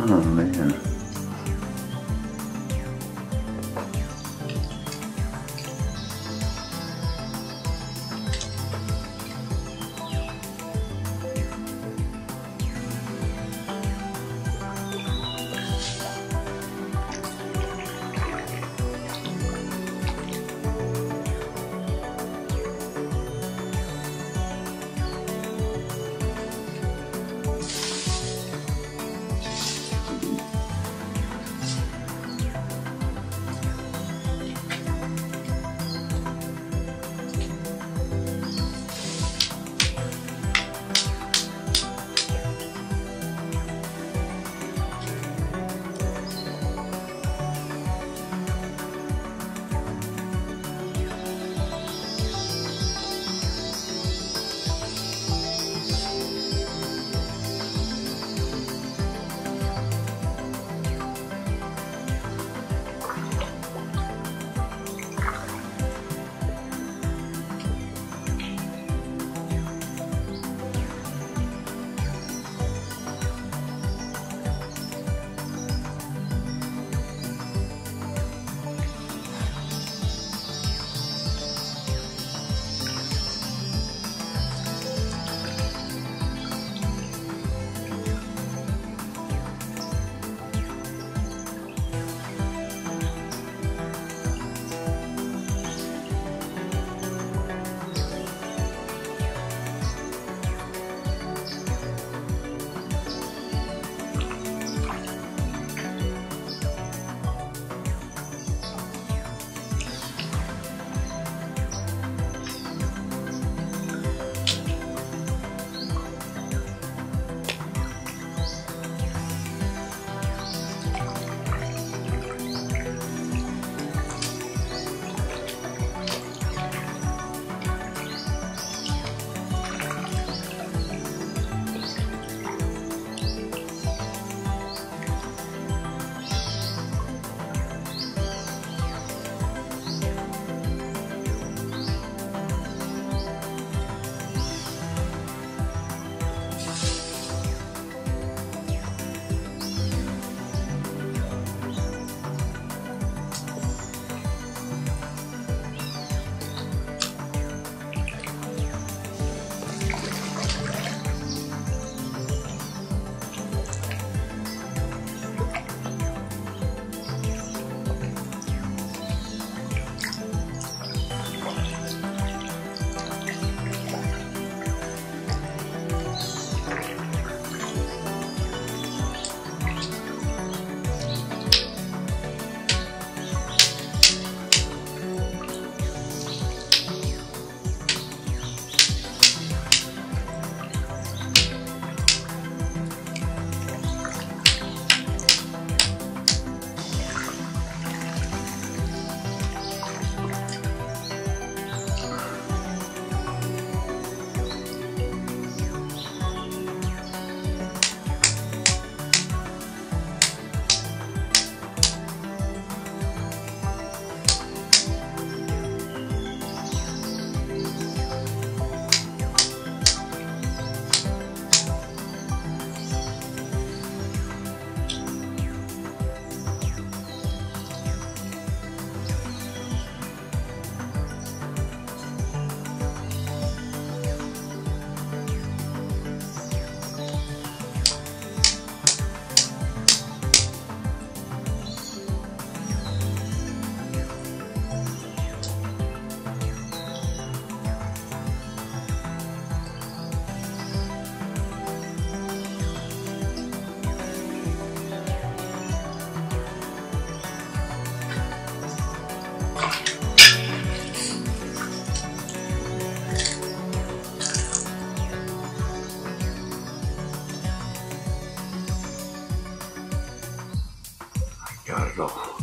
Oh man. Go.